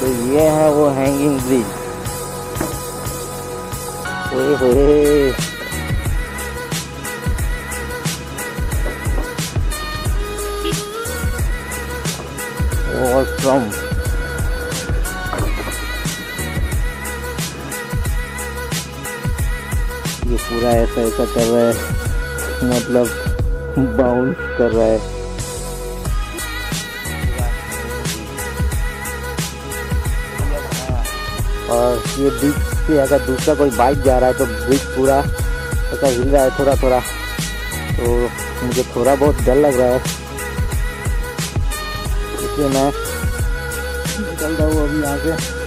तो ये है वो हैंगिंग ब्रिज। ओए फ्रॉम ये पूरा ऐसा ऐसा कर रहा है, मतलब बाउंस कर रहा है। और ये ब्रिज पे अगर दूसरा कोई बाइक जा रहा है तो ब्रिज पूरा ऐसा हिल रहा है थोड़ा थोड़ा, तो मुझे थोड़ा बहुत डर लग रहा है, इसलिए मैं निकल रहा हूँ अभी आगे।